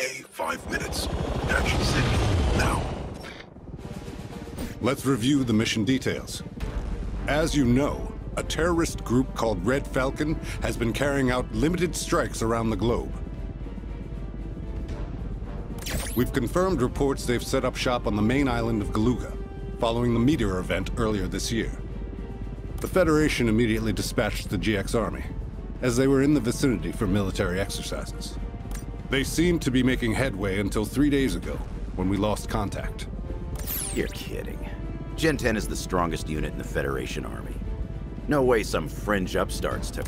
Okay, 5 minutes. Action signal now. Let's review the mission details. As you know, a terrorist group called Red Falcon has been carrying out limited strikes around the globe. We've confirmed reports they've set up shop on the main island of Galuga, following the meteor event earlier this year. The Federation immediately dispatched the GX Army, as they were in the vicinity for military exercises. They seemed to be making headway until 3 days ago, when we lost contact. You're kidding. Gen 10 is the strongest unit in the Federation Army. No way some fringe upstarts took.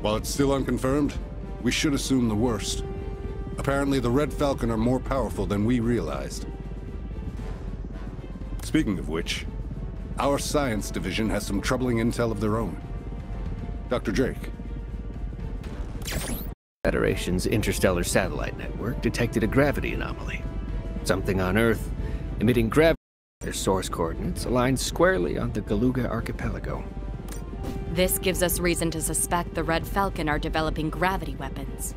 While it's still unconfirmed, we should assume the worst. Apparently, the Red Falcon are more powerful than we realized. Speaking of which, our science division has some troubling intel of their own. Dr. Drake. Federation's interstellar satellite network detected a gravity anomaly. Something on Earth emitting gravity. Their source coordinates align squarely on the Galuga archipelago. This gives us reason to suspect the Red Falcon are developing gravity weapons.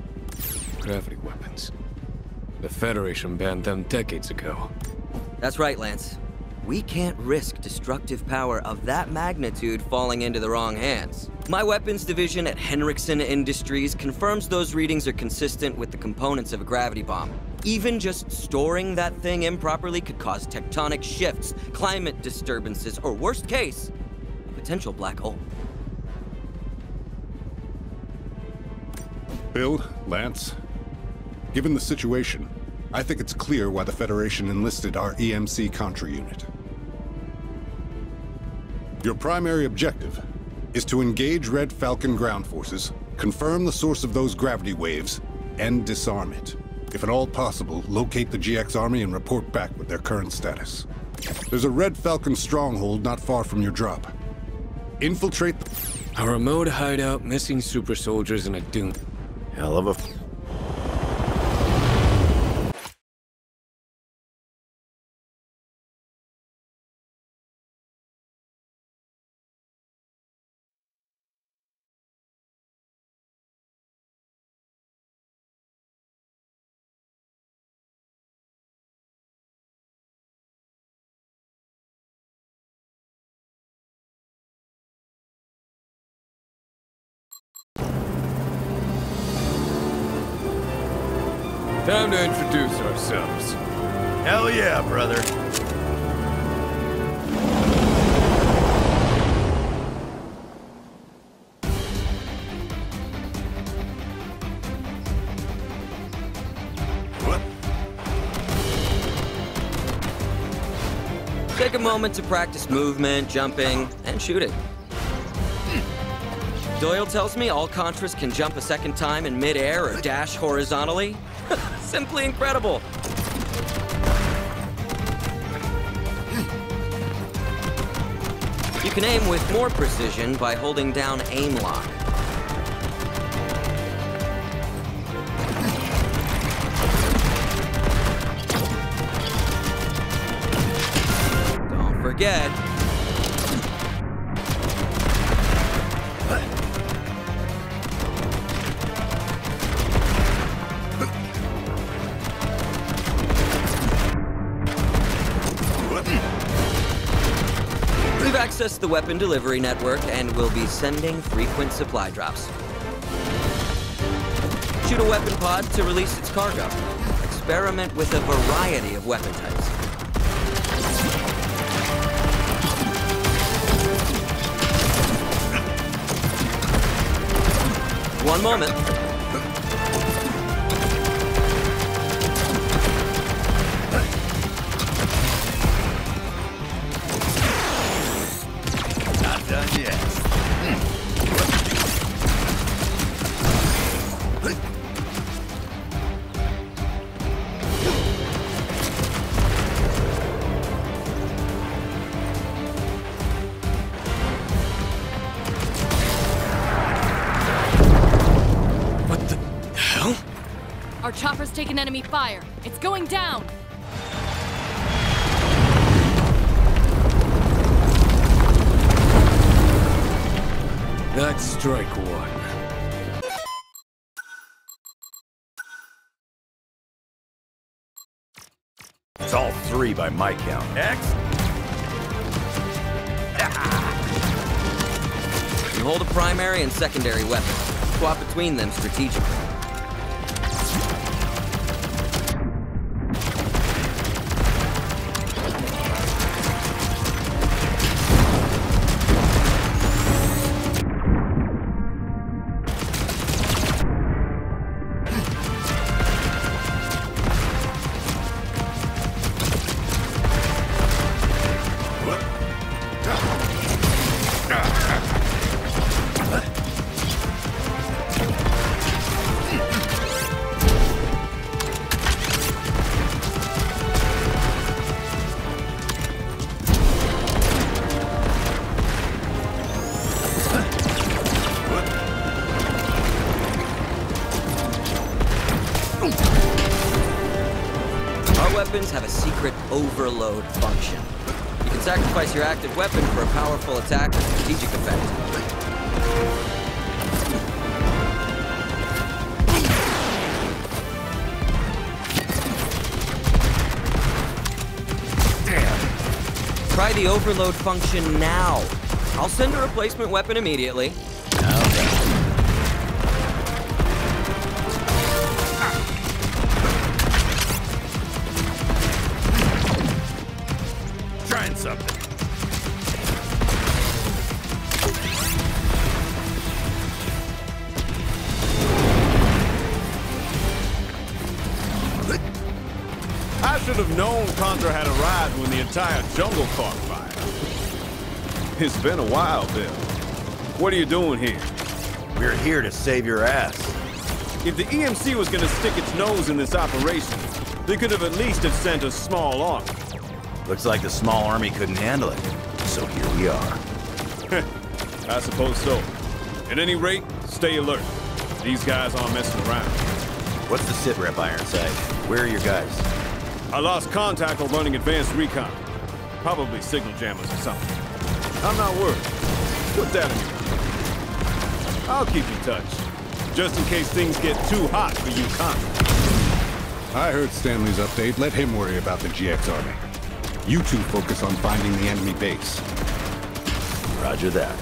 Gravity weapons? The Federation banned them decades ago. That's right, Lance. We can't risk destructive power of that magnitude falling into the wrong hands. My weapons division at Henriksen Industries confirms those readings are consistent with the components of a gravity bomb. Even just storing that thing improperly could cause tectonic shifts, climate disturbances, or worst case, a potential black hole. Bill, Lance, given the situation, I think it's clear why the Federation enlisted our EMC Contra unit. Your primary objective is to engage Red Falcon ground forces, confirm the source of those gravity waves, and disarm it. If at all possible, locate the GX Army and report back with their current status. There's a Red Falcon stronghold not far from your drop. Infiltrate the... A remote hideout, missing super soldiers, and a doom. Hell of a... Time to introduce ourselves. Hell yeah, brother. What? Take a moment to practice movement, jumping, and shooting. Doyle tells me all Contras can jump a second time in mid-air or dash horizontally. Simply incredible. You can aim with more precision by holding down aim lock. Don't forget, access the weapon delivery network and we'll be sending frequent supply drops. Shoot a weapon pod to release its cargo. Experiment with a variety of weapon types. One moment. Our chopper's taken enemy fire. It's going down. That's strike one. It's all three by my count. You hold a primary and secondary weapon. Swap between them strategically. Overload function. You can sacrifice your active weapon for a powerful attack with strategic effect. Damn. Try the overload function now. I'll send a replacement weapon immediately. Contra had arrived when the entire jungle caught fire. It's been a while, Bill. What are you doing here? We're here to save your ass. If the EMC was going to stick its nose in this operation, they could have at least have sent a small army. Looks like the small army couldn't handle it, so here we are. I suppose so. At any rate, stay alert. These guys aren't messing around. What's the sit rep, Ironside? Where are your guys? I lost contact while running advanced recon. Probably signal jammers or something. I'm not worried. Put that in you. I'll keep in touch. Just in case things get too hot for you, Connor. I heard Stanley's update. Let him worry about the GX Army. You two focus on finding the enemy base. Roger that.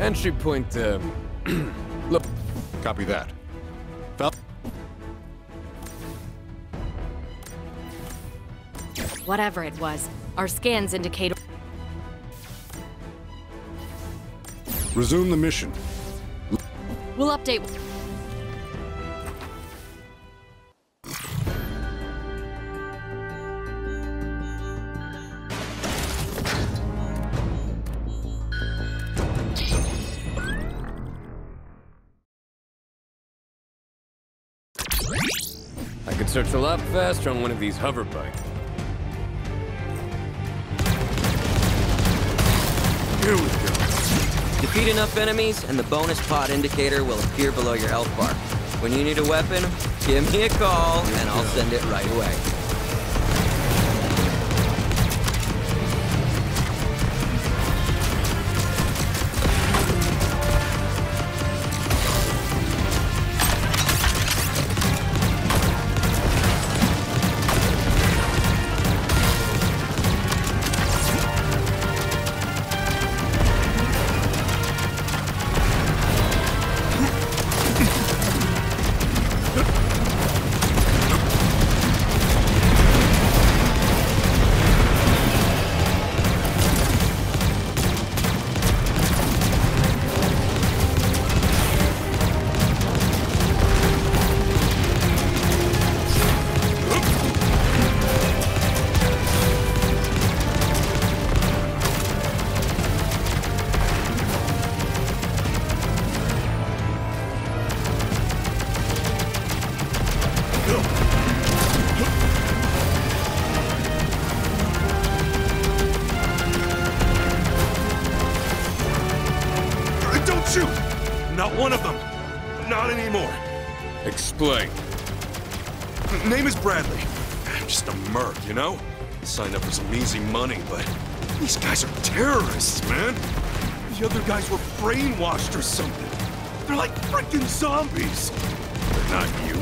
Entry point, look. Copy that. Whatever it was, our scans indicate... Resume the mission. We'll update. I could search a lot faster on one of these hover bikes. Here we go. Defeat enough enemies, and the bonus pod indicator will appear below your health bar. When you need a weapon, give me a call, and I'll send it right away. Name is Bradley. Just a merc, you know? Signed up for some easy money, but these guys are terrorists, man. The other guys were brainwashed or something. They're like freaking zombies. They're not you.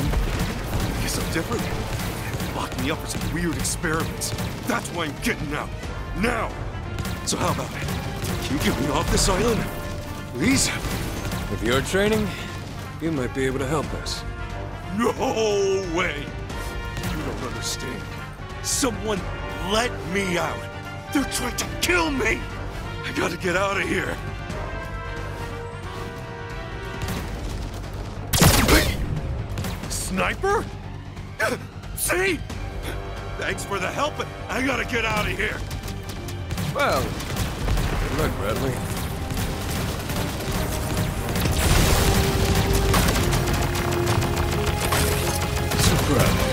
I guess I'm different. They locked me up for some weird experiments. That's why I'm getting out. Now! So how about it? Can you get me off this island? Please? With your training, you might be able to help us. No way! You don't understand. Someone let me out. They're trying to kill me! I gotta get out of here. Sniper? See? Thanks for the help, but I gotta get out of here. Well, good luck, Bradley. Hardware up.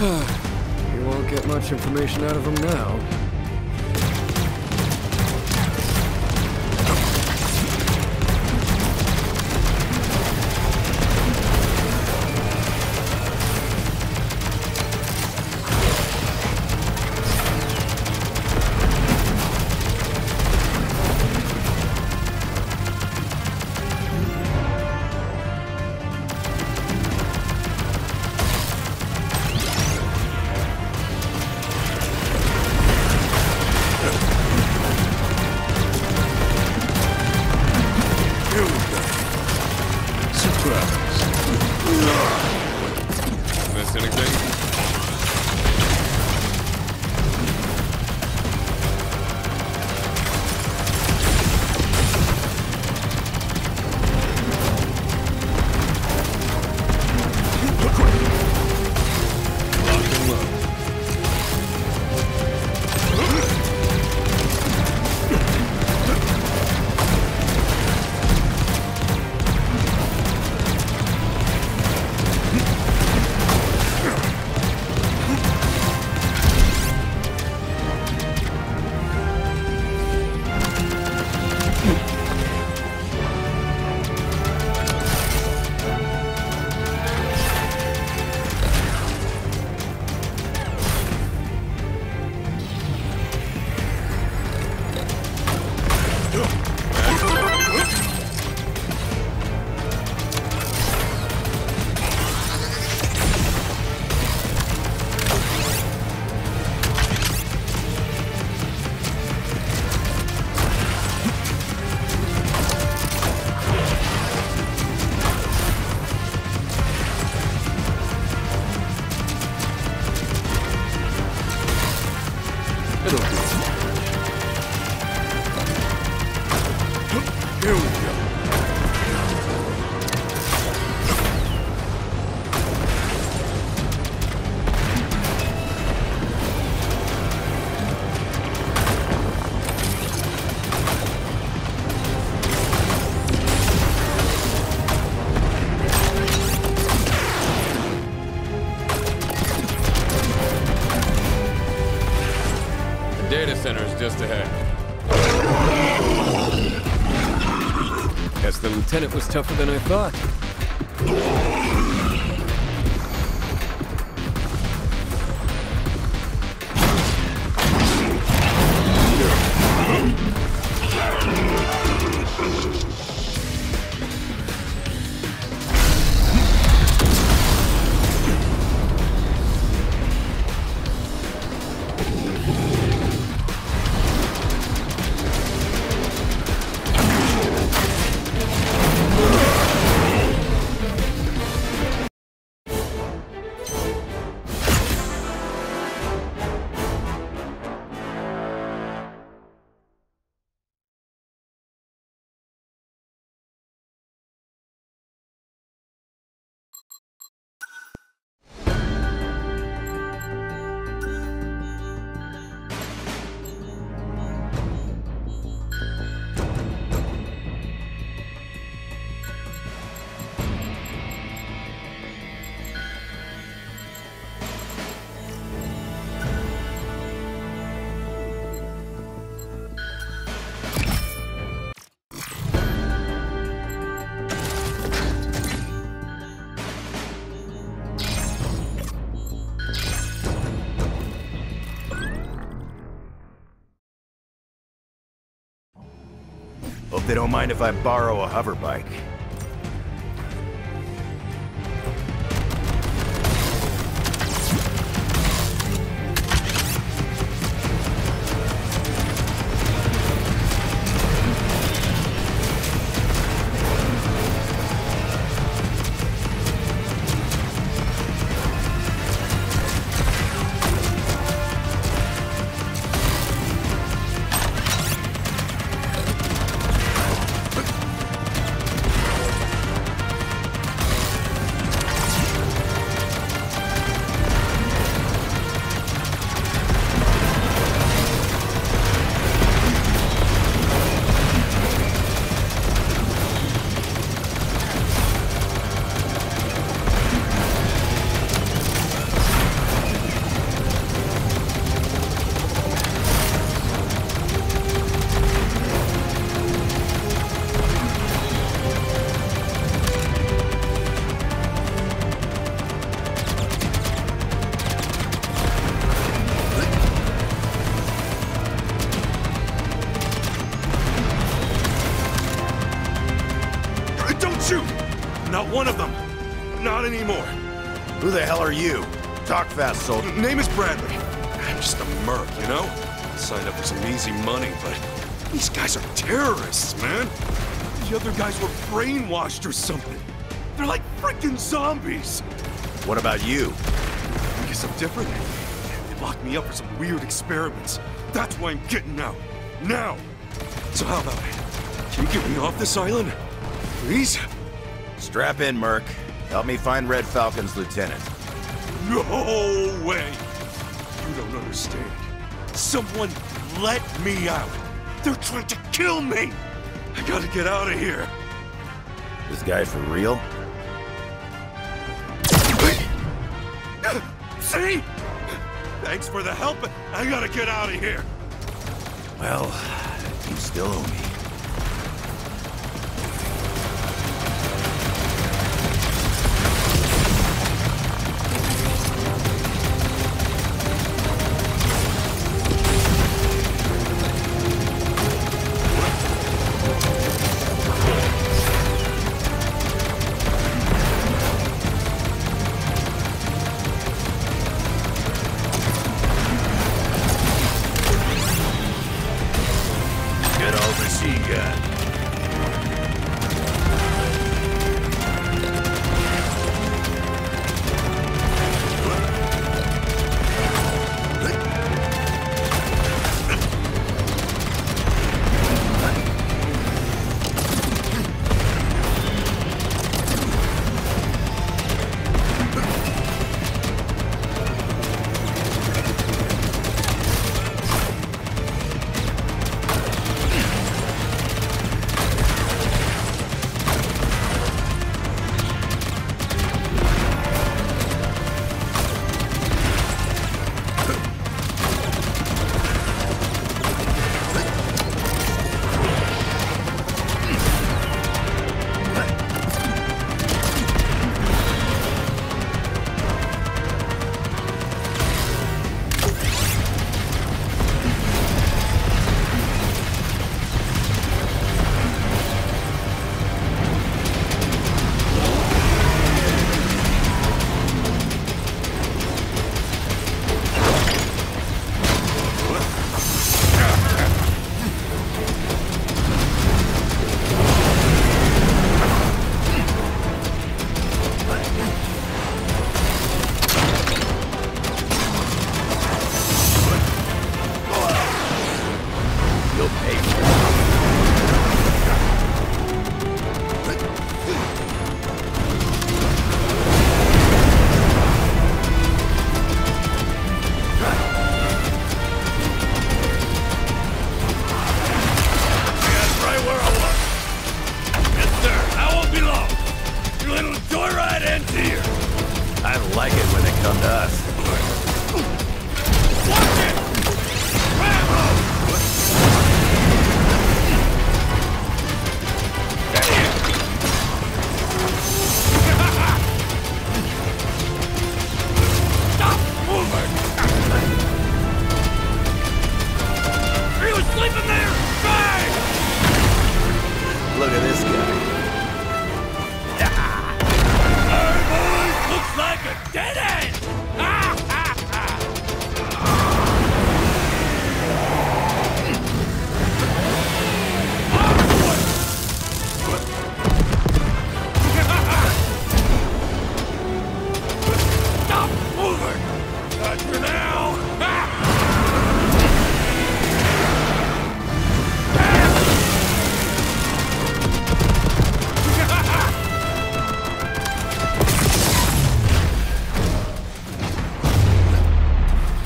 You won't get much information out of him now. Just ahead. Guess the lieutenant was tougher than I thought. They don't mind if I borrow a hoverbike. one of them. Not anymore. Who the hell are you? Talk fast, soldier. Name is Bradley. I'm just a merc, you know? Signed up for some easy money, but these guys are terrorists, man. The other guys were brainwashed or something. They're like freaking zombies. What about you? I guess I'm different. They locked me up for some weird experiments. That's why I'm getting out. Now! So how about it? Can you get me off this island? Please? Strap in, merc. Help me find Red Falcon's lieutenant. No way! You don't understand. Someone let me out! They're trying to kill me! I gotta get out of here! This guy for real? See? Thanks for the help, but I gotta get out of here! Well, you still owe me.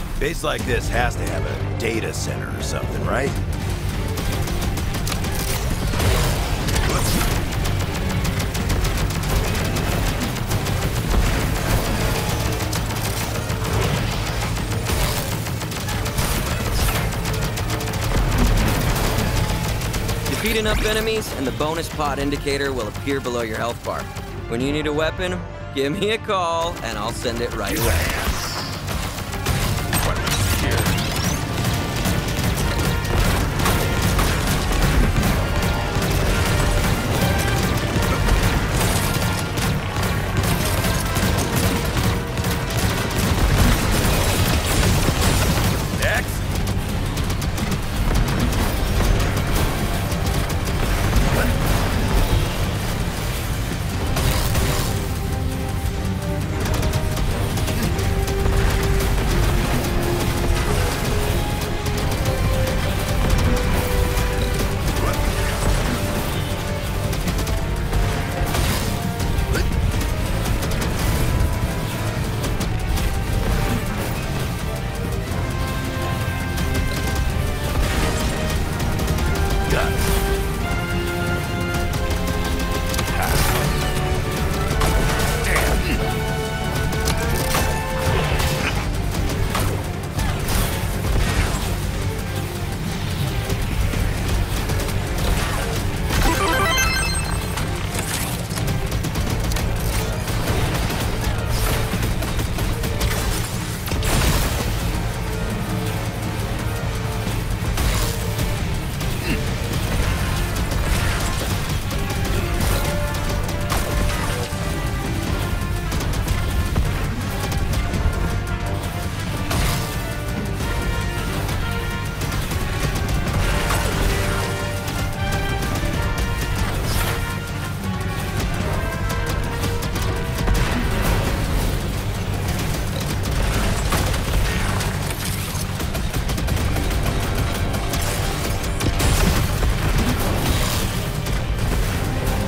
A base like this has to have a data center or something, right? Defeat enough enemies, and the bonus pod indicator will appear below your health bar. When you need a weapon, give me a call, and I'll send it right away.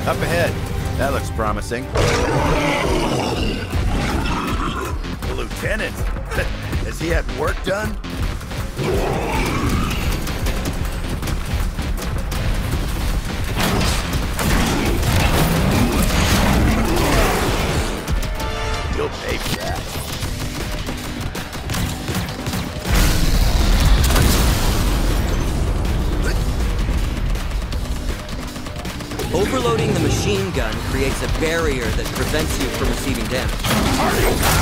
Up ahead. That looks promising. The lieutenant? Has he had work done? You'll pay for that. Overloading the machine gun creates a barrier that prevents you from receiving damage.